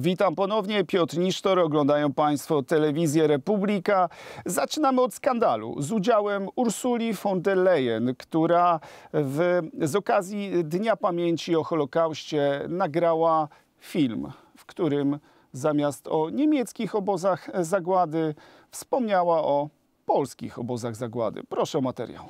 Witam ponownie, Piotr Nisztor, oglądają Państwo telewizję Republika. Zaczynamy od skandalu z udziałem Ursuli von der Leyen, która z okazji Dnia Pamięci o Holokauście nagrała film, w którym zamiast o niemieckich obozach zagłady wspomniała o polskich obozach zagłady. Proszę o materiał.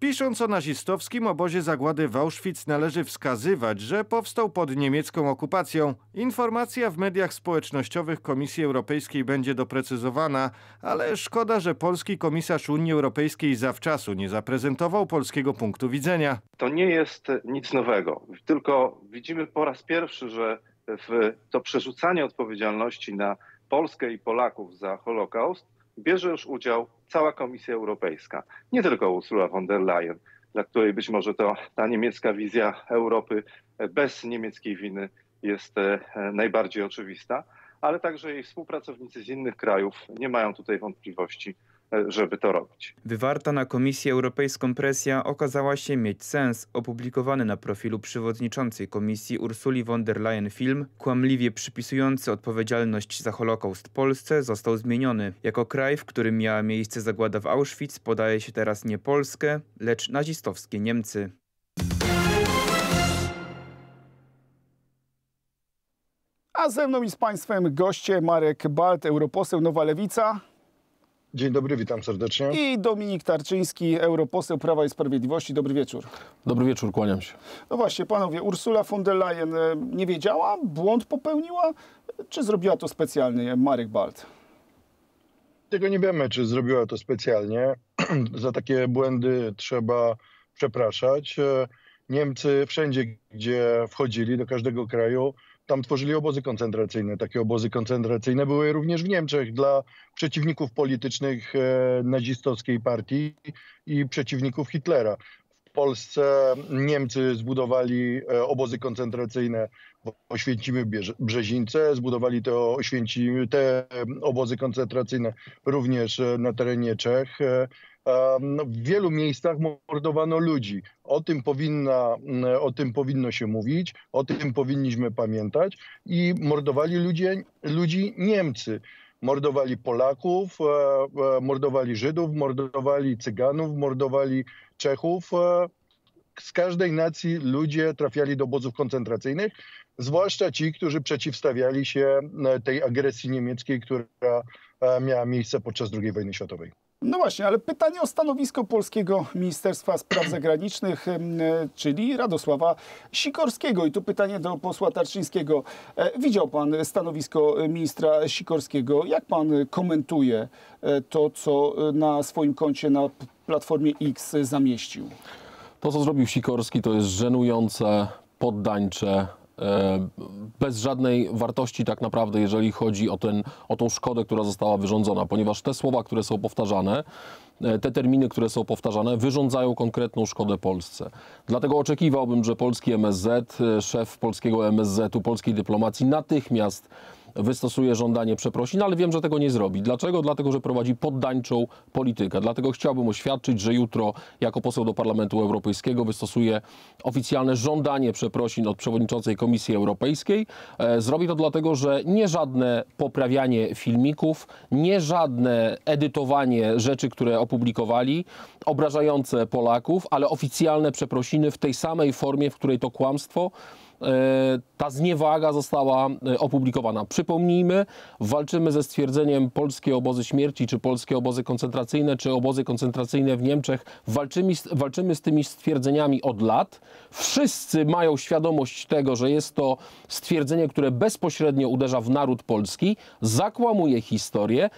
Pisząc o nazistowskim obozie zagłady w Auschwitz należy wskazywać, że powstał pod niemiecką okupacją. Informacja w mediach społecznościowych Komisji Europejskiej będzie doprecyzowana, ale szkoda, że polski komisarz Unii Europejskiej zawczasu nie zaprezentował polskiego punktu widzenia. To nie jest nic nowego, tylko widzimy po raz pierwszy, że to przerzucanie odpowiedzialności na Polskę i Polaków za Holokaust bierze już udział cała Komisja Europejska, nie tylko Ursula von der Leyen, dla której być może to ta niemiecka wizja Europy bez niemieckiej winy jest najbardziej oczywista, ale także jej współpracownicy z innych krajów nie mają tutaj wątpliwości, żeby to robić. Wywarta na Komisję Europejską presja okazała się mieć sens. Opublikowany na profilu przewodniczącej Komisji Ursuli von der Leyen film, kłamliwie przypisujący odpowiedzialność za Holokaust Polsce, został zmieniony. Jako kraj, w którym miała miejsce zagłada w Auschwitz, podaje się teraz nie Polskę, lecz nazistowskie Niemcy. A ze mną i z Państwem goście Marek Balt, europoseł Nowa Lewica. Dzień dobry, witam serdecznie. I Dominik Tarczyński, europoseł Prawa i Sprawiedliwości. Dobry wieczór. Dobry wieczór, kłaniam się. No właśnie, panowie, Ursula von der Leyen nie wiedziała, błąd popełniła, czy zrobiła to specjalnie? Marek Balt. Tego nie wiemy, czy zrobiła to specjalnie. Za takie błędy trzeba przepraszać. Niemcy wszędzie, gdzie wchodzili, do każdego kraju, tam tworzyli obozy koncentracyjne. Takie obozy koncentracyjne były również w Niemczech dla przeciwników politycznych nazistowskiej partii i przeciwników Hitlera. W Polsce Niemcy zbudowali obozy koncentracyjne w Oświęcimiu-Brzezińce. Zbudowali te obozy koncentracyjne również na terenie Czech. W wielu miejscach mordowano ludzi. O tym powinno się mówić, o tym powinniśmy pamiętać. I mordowali ludzi Niemcy. Mordowali Polaków, mordowali Żydów, mordowali Cyganów, mordowali Czechów. Z każdej nacji ludzie trafiali do obozów koncentracyjnych, zwłaszcza ci, którzy przeciwstawiali się tej agresji niemieckiej, która miała miejsce podczas II wojny światowej. No właśnie, ale pytanie o stanowisko polskiego Ministerstwa Spraw Zagranicznych, czyli Radosława Sikorskiego. I tu pytanie do posła Tarczyńskiego. Widział pan stanowisko ministra Sikorskiego. Jak pan komentuje to, co na swoim koncie na Platformie X zamieścił? To, co zrobił Sikorski, to jest żenujące, poddańcze, bez żadnej wartości tak naprawdę, jeżeli chodzi o tą szkodę, która została wyrządzona, ponieważ te słowa, które są powtarzane, te terminy, które są powtarzane, wyrządzają konkretną szkodę Polsce. Dlatego oczekiwałbym, że polski MSZ, szef polskiego MSZ-u, polskiej dyplomacji natychmiast wystosuje żądanie przeprosin, ale wiem, że tego nie zrobi. Dlaczego? Dlatego, że prowadzi poddańczą politykę. Dlatego chciałbym oświadczyć, że jutro jako poseł do Parlamentu Europejskiego wystosuję oficjalne żądanie przeprosin od przewodniczącej Komisji Europejskiej. Zrobi to dlatego, że nie żadne poprawianie filmików, nie żadne edytowanie rzeczy, które opublikowali, obrażające Polaków, ale oficjalne przeprosiny w tej samej formie, w której to kłamstwo, ta zniewaga została opublikowana. Przypomnijmy, walczymy ze stwierdzeniem polskie obozy śmierci, czy polskie obozy koncentracyjne, czy obozy koncentracyjne w Niemczech. Walczymy z tymi stwierdzeniami od lat. Wszyscy mają świadomość tego, że jest to stwierdzenie, które bezpośrednio uderza w naród polski, zakłamuje historię.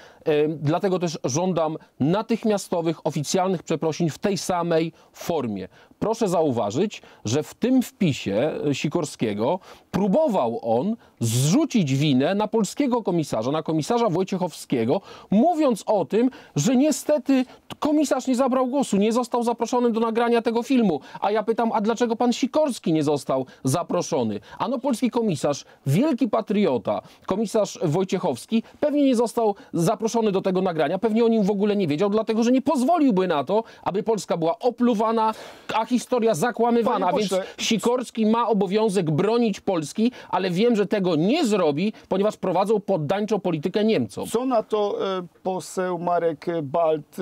Dlatego też żądam natychmiastowych, oficjalnych przeprosin w tej samej formie. Proszę zauważyć, że w tym wpisie Sikorski Sikorskiego próbował on zrzucić winę na polskiego komisarza, na komisarza Wojciechowskiego, mówiąc o tym, że niestety komisarz nie zabrał głosu, nie został zaproszony do nagrania tego filmu. A ja pytam, a dlaczego pan Sikorski nie został zaproszony? Ano polski komisarz, wielki patriota, komisarz Wojciechowski pewnie nie został zaproszony do tego nagrania, pewnie o nim w ogóle nie wiedział, dlatego że nie pozwoliłby na to, aby Polska była opluwana, a historia zakłamywana. Panie pośle, więc Sikorski ma obowiązek bronić Polski, ale wiem, że tego nie zrobi, ponieważ prowadzą poddańczą politykę Niemcom. Co na to poseł Marek Balt?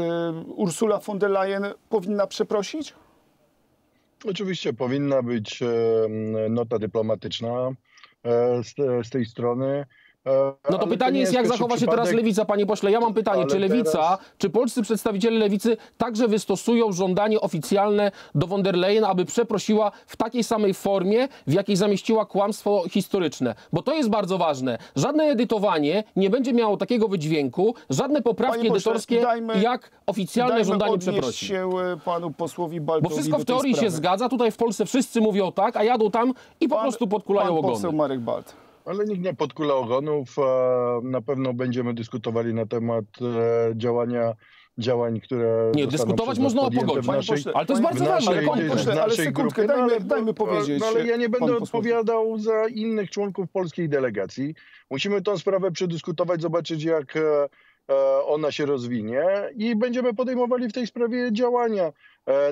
Ursula von der Leyen powinna przeprosić? Oczywiście powinna być nota dyplomatyczna z tej strony. No to pytanie jest, jak zachowa się teraz Lewica, panie pośle. Ja mam pytanie, czy Lewica, czy polscy przedstawiciele Lewicy także wystosują żądanie oficjalne do von der Leyen, aby przeprosiła w takiej samej formie, w jakiej zamieściła kłamstwo historyczne? Bo to jest bardzo ważne. Żadne edytowanie nie będzie miało takiego wydźwięku, żadne poprawki edytorskie, jak oficjalne żądanie przeprosi. Się panu posłowi Baltowi. Bo wszystko w teorii się zgadza, tutaj w Polsce wszyscy mówią tak, a jadą tam i po prostu podkulają ogony. Poseł Marek Balt. Ale nikt nie podkula ogonów. Na pewno będziemy dyskutowali na temat działań, które... Nie, dyskutować można o pogodzie, ale to jest bardzo ważne. Ale sekundkę, dajmy powiedzieć. Ale ja nie będę odpowiadał za innych członków polskiej delegacji. Musimy tę sprawę przedyskutować, zobaczyć, jak ona się rozwinie i będziemy podejmowali w tej sprawie działania.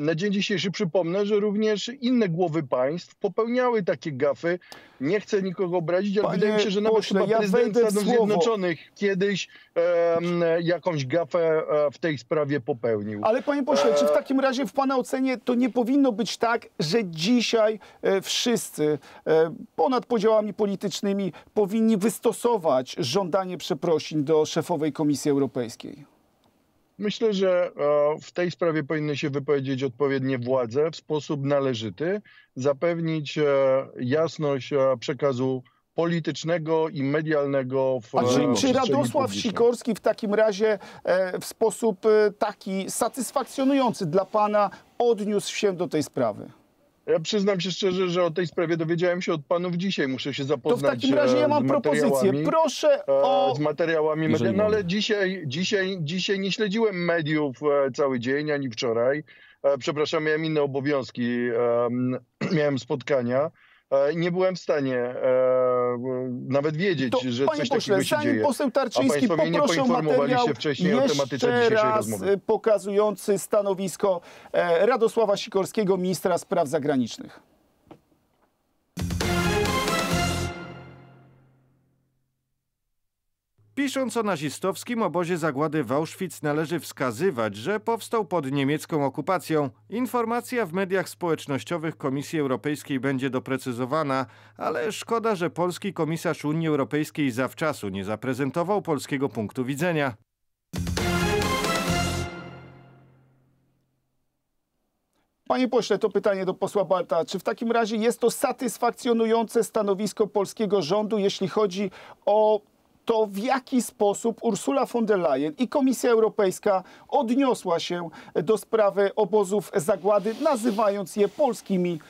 Na dzień dzisiejszy przypomnę, że również inne głowy państw popełniały takie gafy. Nie chcę nikogo obrazić, ale wydaje mi się, że nawet chyba prezydent Stanów Zjednoczonych kiedyś jakąś gafę w tej sprawie popełnił. Ale panie pośle, czy w takim razie w pana ocenie to nie powinno być tak, że dzisiaj wszyscy ponad podziałami politycznymi powinni wystosować żądanie przeprosin do szefowej Komisji Europejskiej? Myślę, że w tej sprawie powinny się wypowiedzieć odpowiednie władze w sposób należyty, zapewnić jasność przekazu politycznego i medialnego. A czy Radosław Sikorski w takim razie w sposób taki satysfakcjonujący dla pana odniósł się do tej sprawy? Ja przyznam się szczerze, że o tej sprawie dowiedziałem się od panów dzisiaj. Muszę się zapoznać z materiałami. To w takim razie ja mam propozycję. Proszę o... Z materiałami medialnymi, ale dzisiaj nie śledziłem mediów cały dzień, ani wczoraj. Przepraszam, miałem inne obowiązki, miałem spotkania. Nie byłem w stanie nawet wiedzieć, że coś takiego się dzieje. Poseł Tarczyński, a poproszę o materiał jeszcze raz pokazujący stanowisko Radosława Sikorskiego, ministra spraw zagranicznych. Pisząc o nazistowskim obozie zagłady w Auschwitz należy wskazywać, że powstał pod niemiecką okupacją. Informacja w mediach społecznościowych Komisji Europejskiej będzie doprecyzowana, ale szkoda, że polski komisarz Unii Europejskiej zawczasu nie zaprezentował polskiego punktu widzenia. Panie pośle, to pytanie do posła Balta. Czy w takim razie jest to satysfakcjonujące stanowisko polskiego rządu, jeśli chodzi o... to w jaki sposób Ursula von der Leyen i Komisja Europejska odniosła się do sprawy obozów zagłady, nazywając je polskimi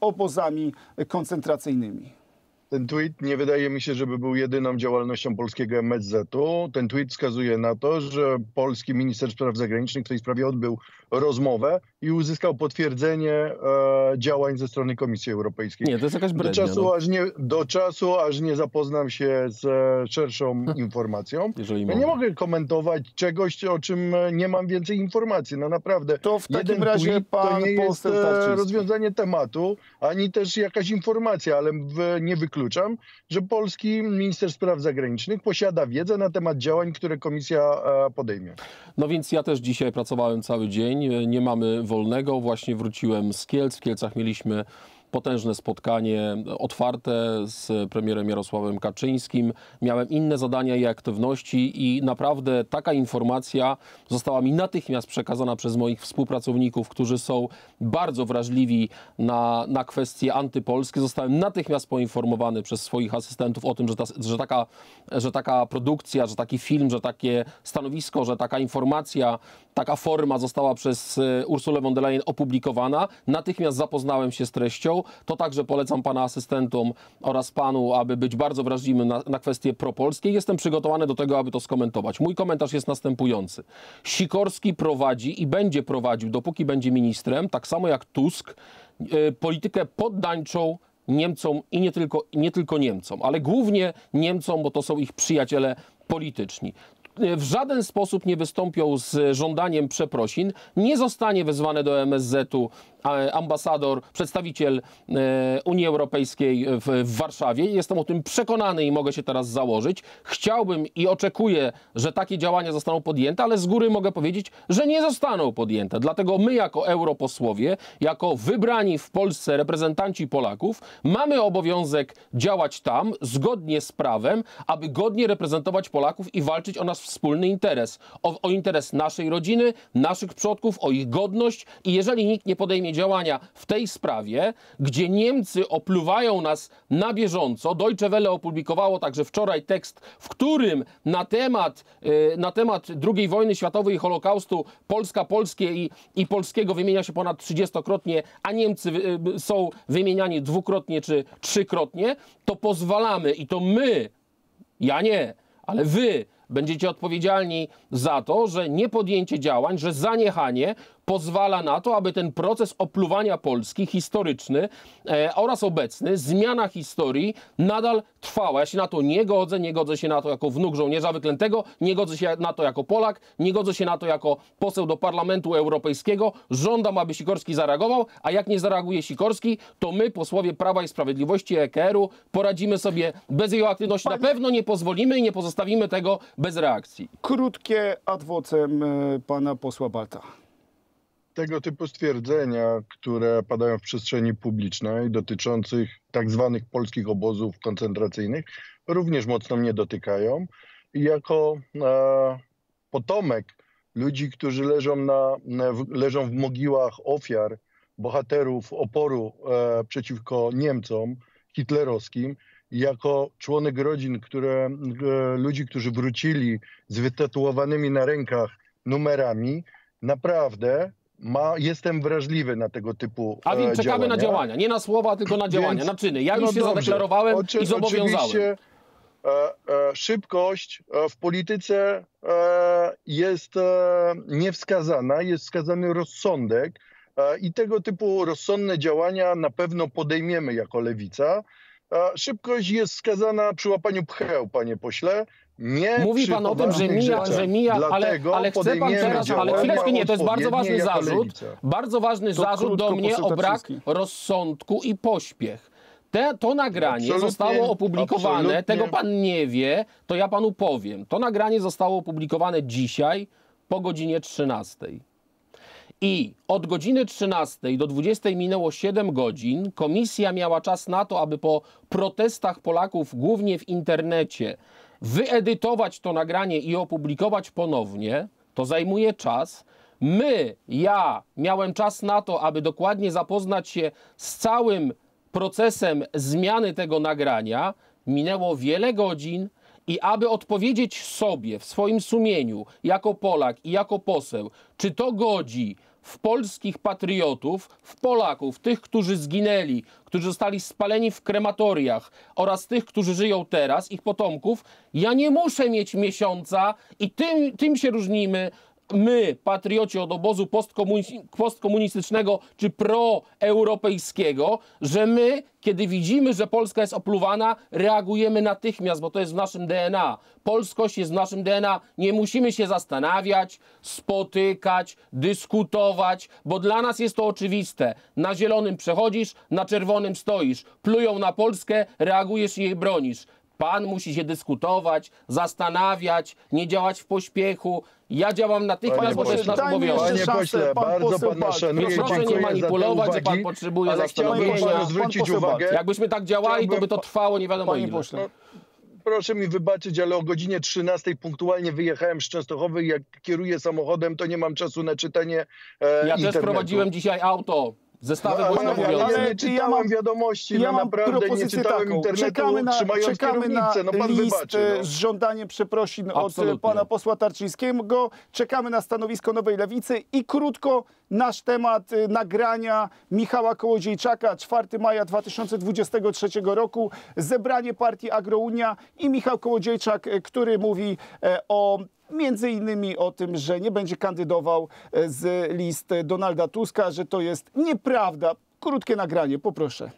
obozami koncentracyjnymi? Ten tweet nie wydaje mi się, żeby był jedyną działalnością polskiego MSZ-u. Ten tweet wskazuje na to, że polski minister spraw zagranicznych w tej sprawie odbył rozmowę i uzyskał potwierdzenie działań ze strony Komisji Europejskiej. Nie, to jest jakaś brednia, do czasu, aż nie zapoznam się z szerszą informacją. Ja nie mogę komentować czegoś, o czym nie mam więcej informacji. No naprawdę. To w takim razie pan to nie jest rozwiązanie tematu, ani też jakaś informacja, ale nie wykluczam, że polski minister spraw zagranicznych posiada wiedzę na temat działań, które komisja podejmie. No więc ja też dzisiaj pracowałem cały dzień. Nie mamy wolnego. Właśnie wróciłem z Kielc. W Kielcach mieliśmy potężne spotkanie otwarte z premierem Jarosławem Kaczyńskim. Miałem inne zadania i aktywności i naprawdę taka informacja została mi natychmiast przekazana przez moich współpracowników, którzy są bardzo wrażliwi na kwestie antypolskie. Zostałem natychmiast poinformowany przez swoich asystentów o tym, że taka produkcja, że taki film, że takie stanowisko, że taka informacja, taka forma została przez Ursulę von der Leyen opublikowana. Natychmiast zapoznałem się z treścią. to także polecam pana asystentom oraz panu, aby być bardzo wrażliwym na kwestie propolskie. Jestem przygotowany do tego, aby to skomentować. Mój komentarz jest następujący. Sikorski prowadzi i będzie prowadził, dopóki będzie ministrem, tak samo jak Tusk, politykę poddańczą Niemcom i nie tylko Niemcom, ale głównie Niemcom, bo to są ich przyjaciele polityczni. W żaden sposób nie wystąpią z żądaniem przeprosin, nie zostanie wezwany do MSZ-u ambasador, przedstawiciel Unii Europejskiej w Warszawie. Jestem o tym przekonany i mogę się teraz założyć. Chciałbym i oczekuję, że takie działania zostaną podjęte, ale z góry mogę powiedzieć, że nie zostaną podjęte. Dlatego my jako europosłowie, jako wybrani w Polsce reprezentanci Polaków, mamy obowiązek działać tam zgodnie z prawem, aby godnie reprezentować Polaków i walczyć o nasz wspólny interes. O interes naszej rodziny, naszych przodków, o ich godność i jeżeli nikt nie podejmie działania w tej sprawie, gdzie Niemcy opluwają nas na bieżąco. Deutsche Welle opublikowało także wczoraj tekst, w którym na temat II wojny światowej i Holokaustu Polska, polskie i polskiego wymienia się ponad 30-krotnie, a Niemcy są wymieniani dwukrotnie czy trzykrotnie, to pozwalamy i to my, ja nie, ale wy będziecie odpowiedzialni za to, że niepodjęcie działań, że zaniechanie pozwala na to, aby ten proces opluwania Polski, historyczny oraz obecny, zmiana historii nadal trwała. Ja się na to nie godzę, nie godzę się na to jako wnuk żołnierza wyklętego, nie godzę się na to jako Polak, nie godzę się na to jako poseł do Parlamentu Europejskiego. Żądam, aby Sikorski zareagował, a jak nie zareaguje Sikorski, to my, posłowie Prawa i Sprawiedliwości, EKR-u, poradzimy sobie bez jego aktywności. Na pewno nie pozwolimy i nie pozostawimy tego bez reakcji. Krótkie ad vocem pana posła Balta. Tego typu stwierdzenia, które padają w przestrzeni publicznej dotyczących tak zwanych polskich obozów koncentracyjnych, również mocno mnie dotykają. I jako potomek ludzi, którzy leżą w mogiłach ofiar, bohaterów oporu przeciwko Niemcom hitlerowskim, jako członek rodzin, ludzi, którzy wrócili z wytatuowanymi na rękach numerami, naprawdę jestem wrażliwy na tego typu działania. A więc czekamy na działania. Nie na słowa, tylko na działania, na czyny. Ja już się zadeklarowałem i zobowiązałem. Szybkość w polityce jest niewskazana, jest wskazany rozsądek i tego typu rozsądne działania na pewno podejmiemy jako Lewica. Szybkość jest wskazana przy łapaniu pcheł, panie pośle. Nie mówi pan o tym, że mija, ale chce pan teraz, ale chwileczkę, nie, to jest bardzo ważny zarzut. Bardzo ważny zarzut do mnie o brak rozsądku i pośpiech. To nagranie zostało opublikowane, tego pan nie wie, to ja panu powiem. To nagranie zostało opublikowane dzisiaj po godzinie 13. I od godziny 13 do 20 minęło 7 godzin. Komisja miała czas na to, aby po protestach Polaków, głównie w internecie, wyedytować to nagranie i opublikować ponownie. To zajmuje czas. Ja miałem czas na to, aby dokładnie zapoznać się z całym procesem zmiany tego nagrania. Minęło wiele godzin. I aby odpowiedzieć sobie w swoim sumieniu, jako Polak i jako poseł, czy to godzi w polskich patriotów, w Polaków, tych, którzy zginęli, którzy zostali spaleni w krematoriach oraz tych, którzy żyją teraz, ich potomków, ja nie muszę mieć miesiąca i tym się różnimy my, patrioci od obozu postkomunistycznego czy proeuropejskiego, że my, kiedy widzimy, że Polska jest opluwana, reagujemy natychmiast, bo to jest w naszym DNA. Polskość jest w naszym DNA. Nie musimy się zastanawiać, spotykać, dyskutować, bo dla nas jest to oczywiste. Na zielonym przechodzisz, na czerwonym stoisz. Plują na Polskę, reagujesz i jej bronisz. Pan musi się dyskutować, zastanawiać, nie działać w pośpiechu. Ja działam natychmiast, bo to jest nasz obowiązek. Panie pośle, bardzo pana szanuję. Proszę nie manipulować, że pan potrzebuje zastanowienia. Zwrócić uwagę. Jakbyśmy tak działali, to by to trwało nie wiadomo ile. Proszę mi wybaczyć, ale o godzinie 13 punktualnie wyjechałem z Częstochowy i jak kieruję samochodem, to nie mam czasu na czytanie internetu. Ja też prowadziłem dzisiaj auto. Ja nie czytałem wiadomości, ja naprawdę nie czytałem internetu, trzymając kierownicę. No pan wybaczy. Z żądaniem przeprosin od pana posła Tarczyńskiego. Czekamy na stanowisko Nowej Lewicy i krótko nasz temat nagrania Michała Kołodziejczaka 4 maja 2023 roku, zebranie partii Agrounia i Michał Kołodziejczak, który mówi o między innymi o tym, że nie będzie kandydował z list Donalda Tuska, że to jest nieprawda. Krótkie nagranie, poproszę.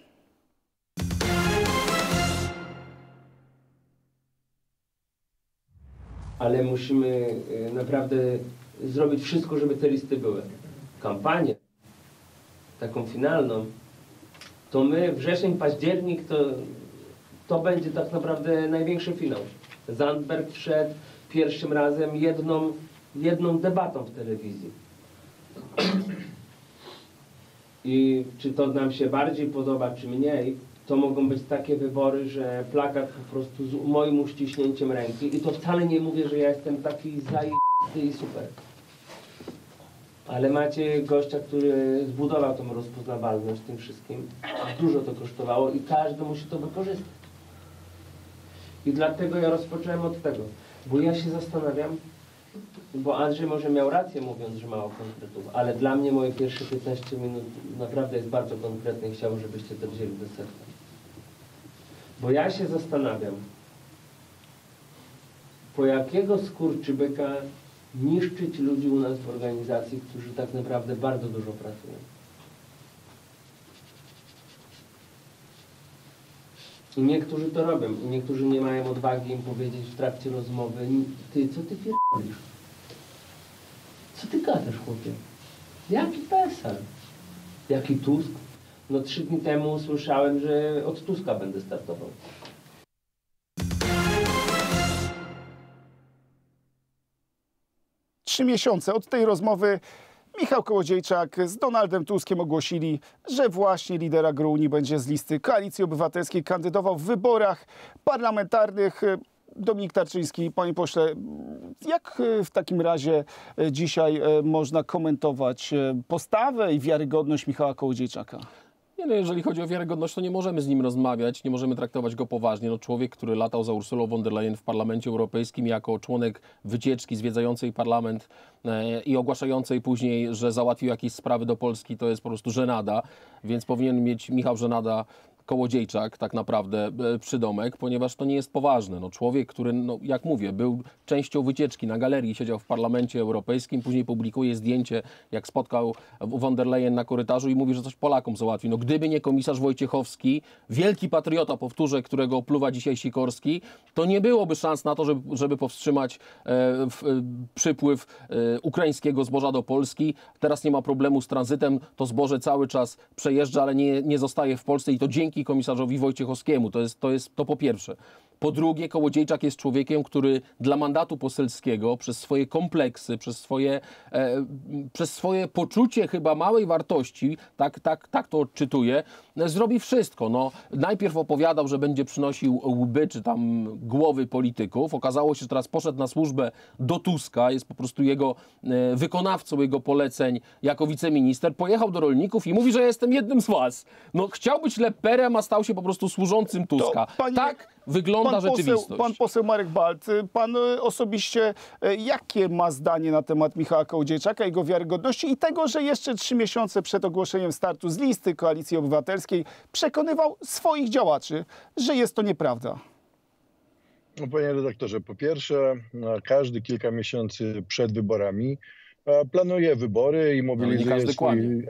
Ale musimy naprawdę zrobić wszystko, żeby te listy były. Kampanię, taką finalną, to my wrzesień, październik, to będzie tak naprawdę największy finał. Zandberg wszedł pierwszym razem jedną debatą w telewizji. I czy to nam się bardziej podoba, czy mniej, to mogą być takie wybory, że plakat po prostu z moim uściśnięciem ręki. I to wcale nie mówię, że ja jestem taki zajęty i super. Ale macie gościa, który zbudował tą rozpoznawalność tym wszystkim. Dużo to kosztowało i każdy musi to wykorzystać. I dlatego ja rozpocząłem od tego. Bo ja się zastanawiam, bo Andrzej może miał rację mówiąc, że mało konkretów, ale dla mnie moje pierwsze 15 minut naprawdę jest bardzo konkretne i chciałbym, żebyście to wzięli do serca. Bo ja się zastanawiam, po jakiego skurczybyka niszczyć ludzi u nas w organizacji, którzy tak naprawdę bardzo dużo pracują. I niektórzy to robią, i niektórzy nie mają odwagi im powiedzieć w trakcie rozmowy: ty, co ty pierdolisz? Co ty gadasz, chłopie? Jaki PSL? Jaki Tusk? No 3 dni temu usłyszałem, że od Tuska będę startował. Trzy miesiące od tej rozmowy Michał Kołodziejczak z Donaldem Tuskiem ogłosili, że właśnie lider Agrounia będzie z listy Koalicji Obywatelskiej kandydował w wyborach parlamentarnych. Dominik Tarczyński, panie pośle, jak w takim razie dzisiaj można komentować postawę i wiarygodność Michała Kołodziejczaka? Nie, no jeżeli chodzi o wiarygodność, to nie możemy z nim rozmawiać, nie możemy traktować go poważnie. No, człowiek, który latał za Ursulą von der Leyen w Parlamencie Europejskim jako członek wycieczki zwiedzającej parlament i ogłaszającej później, że załatwił jakieś sprawy do Polski, to jest po prostu żenada, więc powinien mieć Michał żenada Kołodziejczak tak naprawdę przydomek, ponieważ to nie jest poważne. No, człowiek, który, no, jak mówię, był częścią wycieczki na galerii, siedział w Parlamencie Europejskim, później publikuje zdjęcie, jak spotkał von der Leyen na korytarzu i mówi, że coś Polakom załatwi. No, gdyby nie komisarz Wojciechowski, wielki patriota, powtórzę, którego opluwa dzisiaj Sikorski, to nie byłoby szans na to, żeby powstrzymać przypływ ukraińskiego zboża do Polski. Teraz nie ma problemu z tranzytem, to zboże cały czas przejeżdża, ale nie zostaje w Polsce i to dzięki komisarzowi Wojciechowskiemu. To po pierwsze. Po drugie, Kołodziejczak jest człowiekiem, który dla mandatu poselskiego przez swoje kompleksy, przez swoje poczucie chyba małej wartości, tak to odczytuję, zrobi wszystko. No, najpierw opowiadał, że będzie przynosił łby czy tam głowy polityków. Okazało się, że teraz poszedł na służbę do Tuska, jest po prostu jego wykonawcą, jego poleceń jako wiceminister. Pojechał do rolników i mówi, że jestem jednym z was. No, chciał być leperem, a stał się po prostu służącym Tuska. Tak wygląda rzeczywistość. Pan poseł Marek Balt, pan osobiście jakie ma zdanie na temat Michała Kołodziejczaka, jego wiarygodności i tego, że jeszcze 3 miesiące przed ogłoszeniem startu z listy Koalicji Obywatelskiej przekonywał swoich działaczy, że jest to nieprawda? No, panie redaktorze, po pierwsze, każdy kilka miesięcy przed wyborami planuje wybory i mobilizuje swój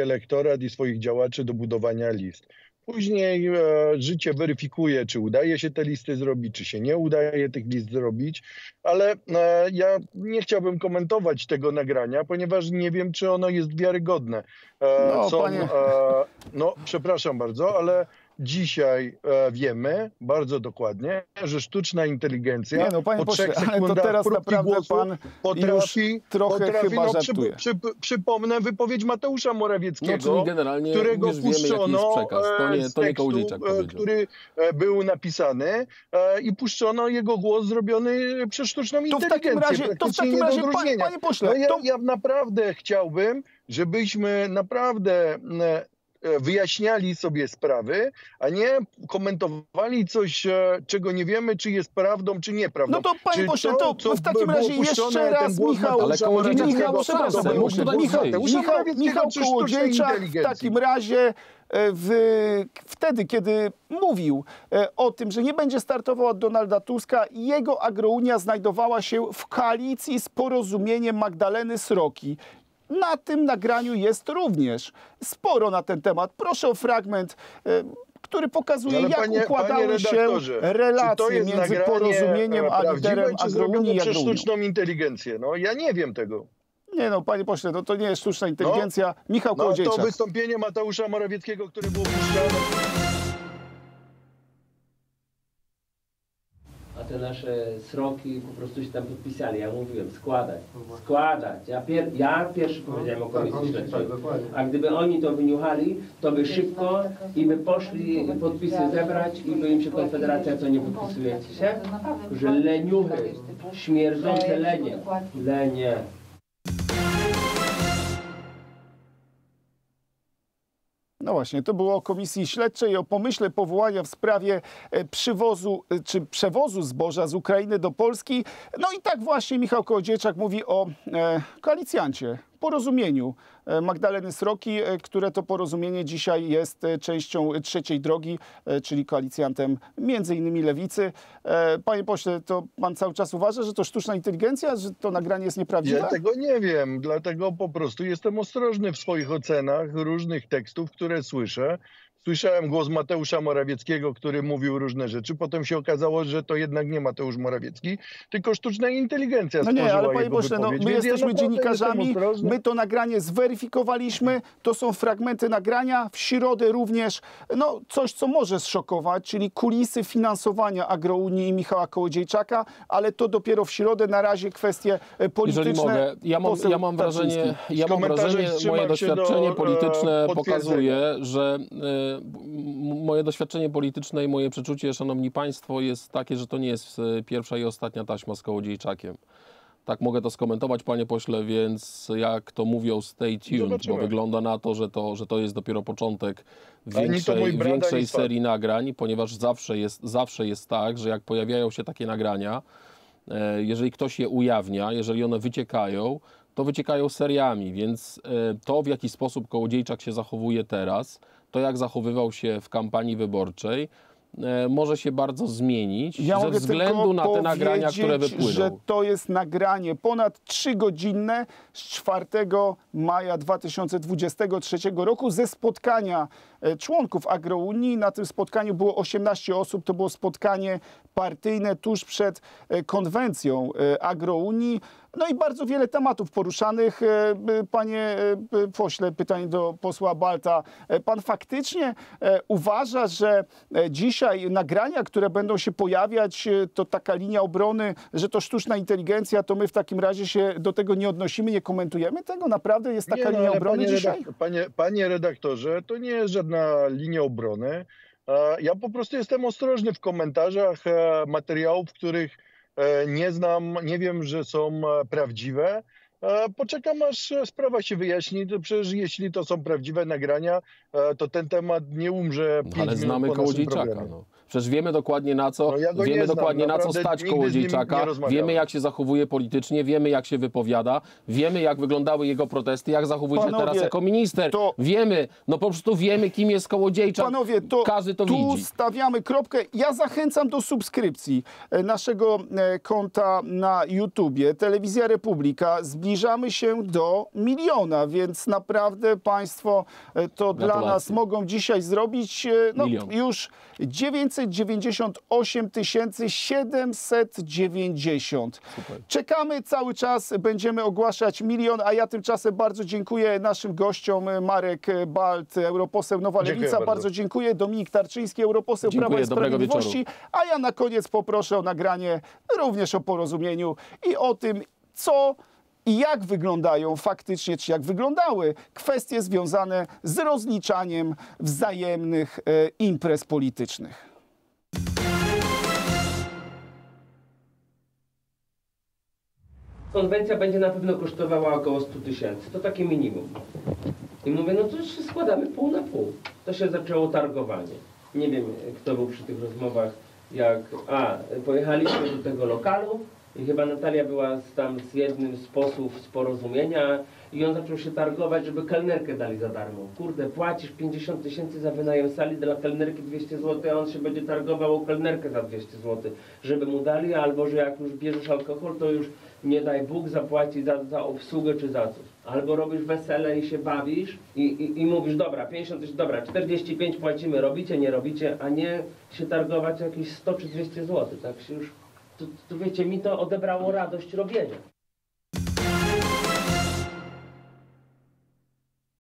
elektorat i swoich działaczy do budowania list. Później życie weryfikuje, czy udaje się te listy zrobić, czy się nie udaje tych list zrobić, ale ja nie chciałbym komentować tego nagrania, ponieważ nie wiem, czy ono jest wiarygodne. No, przepraszam bardzo, ale dzisiaj wiemy bardzo dokładnie, że sztuczna inteligencja po 3 sekundach teraz próbki głosu potrafi chyba przypomnę wypowiedź Mateusza Morawieckiego, którego puszczono z tekstu, który był napisany i puszczono jego głos zrobiony przez sztuczną inteligencję. To w takim razie, panie pośle, ja naprawdę chciałbym, żebyśmy naprawdę wyjaśniali sobie sprawy, a nie komentowali coś, czego nie wiemy, czy jest prawdą, czy nieprawdą. No to panie pośle, to w takim razie jeszcze raz Michał Kołodziejczak w takim razie wtedy, kiedy mówił o tym, że nie będzie startował od Donalda Tuska, jego Agrounia znajdowała się w koalicji z Porozumieniem Magdaleny Sroki. Na tym nagraniu jest również sporo na ten temat. Proszę o fragment, który pokazuje, jak układały się relacje między Porozumieniem a liderem Agrounii i Agrounią. Sztuczną inteligencję. No, ja nie wiem tego. Nie no, panie pośle, no, to nie jest sztuczna inteligencja. No, Michał Kołodziejczak. To wystąpienie Mateusza Morawieckiego, które było puszczane. A te nasze sroki po prostu się tam podpisali. Ja mówiłem, składać. Ja pierwszy powiedziałem o komisji śledczej. A gdyby oni to wyniuchali, to by szybko i by poszli podpisy zebrać i by im się Konfederacja, co nie podpisuje się, że leniuchy, śmierdzące lenie. No właśnie, to było o komisji śledczej, o pomyśle powołania w sprawie przewozu zboża z Ukrainy do Polski. No i tak właśnie Michał Kołodziejczak mówi o koalicjancie, porozumieniu Magdaleny Sroki, które to porozumienie dzisiaj jest częścią trzeciej drogi, czyli koalicjantem między innymi Lewicy. Panie pośle, to pan cały czas uważa, że to sztuczna inteligencja, że to nagranie jest nieprawdziwe? Ja tego nie wiem, dlatego po prostu jestem ostrożny w swoich ocenach różnych tekstów, które słyszę. Słyszałem głos Mateusza Morawieckiego, który mówił różne rzeczy. Potem się okazało, że to jednak nie Mateusz Morawiecki, tylko sztuczna inteligencja stworzyła jego wypowiedź. No nie, ale panie pośle, my jesteśmy dziennikarzami, my to nagranie zweryfikowaliśmy. To są fragmenty nagrania. W środę również no, coś, co może zszokować, czyli kulisy finansowania Agrounii i Michała Kołodziejczaka, ale to dopiero w środę. Na razie kwestie polityczne. Jeżeli mogę, ja mam wrażenie, moje doświadczenie polityczne pokazuje, że... Moje doświadczenie polityczne i moje przeczucie, szanowni państwo, jest takie, że to nie jest pierwsza i ostatnia taśma z Kołodziejczakiem. Tak mogę to skomentować, panie pośle, więc jak to mówią, stay tuned, zobaczymy. Bo wygląda na to, że to jest dopiero początek większej serii nagrań, ponieważ zawsze jest tak, że jak pojawiają się takie nagrania, jeżeli ktoś je ujawnia, jeżeli one wyciekają, to wyciekają seriami, więc to, w jaki sposób Kołodziejczak się zachowuje teraz, to jak zachowywał się w kampanii wyborczej, może się bardzo zmienić ze względu na te nagrania, które wypłyną. Że to jest nagranie ponad 3-godzinne z 4 maja 2023 roku ze spotkania członków Agrounii. Na tym spotkaniu było 18 osób. To było spotkanie partyjne tuż przed konwencją Agrounii. No i bardzo wiele tematów poruszanych. Panie pośle, pytanie do posła Balta. Pan faktycznie uważa, że dzisiaj nagrania, które będą się pojawiać, to taka linia obrony, że to sztuczna inteligencja, to my w takim razie się do tego nie odnosimy, nie komentujemy tego? Naprawdę jest taka linia obrony dzisiaj? Panie redaktorze, to nie jest żadna linia obrony. Ja po prostu jestem ostrożny w komentarzach materiałów, których nie znam, nie wiem, że są prawdziwe. Poczekam, aż sprawa się wyjaśni. Przecież jeśli to są prawdziwe nagrania, to ten temat nie umrze 5 minut. Ale znamy Kołodziejczaka. No. Przecież wiemy dokładnie na co, stać Kołodziejczaka. Wiemy, jak się zachowuje politycznie, wiemy, jak się wypowiada, wiemy, jak wyglądały jego protesty, jak zachowuje się teraz jako minister. Wiemy, no po prostu wiemy, kim jest Kołodziejczak. Panowie, każdy to widzi. Tu stawiamy kropkę. Ja zachęcam do subskrypcji naszego konta na YouTubie, Telewizja Republika. Zbliżamy się do 1 miliona, więc naprawdę państwo to dla nas mogą dzisiaj zrobić już 998 790. Super. Czekamy cały czas, będziemy ogłaszać 1 milion, a ja tymczasem bardzo dziękuję naszym gościom. Marek Balt, europoseł Nowa Lewica, bardzo dziękuję. Dominik Tarczyński, europoseł Prawa i Sprawiedliwości. A ja na koniec poproszę o nagranie również o porozumieniu i o tym, co... I jak wyglądają faktycznie, czy jak wyglądały kwestie związane z rozliczaniem wzajemnych imprez politycznych. Konwencja będzie na pewno kosztowała około 100 tysięcy. To takie minimum. I mówię, no to się składamy pół na pół. To się zaczęło targowanie. Nie wiem, kto był przy tych rozmowach, jak... pojechaliśmy do tego lokalu i chyba Natalia była tam z jednym z posłów z Porozumienia i on zaczął się targować, żeby kelnerkę dali za darmo. Kurde, płacisz 50 tysięcy za wynajem sali, dla kelnerki 200 zł, a on się będzie targował o kelnerkę za 200 zł, żeby mu dali, albo że jak już bierzesz alkohol, to już nie daj Bóg zapłaci za obsługę czy za coś. Albo robisz wesele i się bawisz i mówisz, dobra, 50 tysięcy, dobra, 45 płacimy, robicie, nie robicie, a nie się targować o jakieś 100 czy 200 zł. Tak się już, to wiecie, mi to odebrało radość robienia.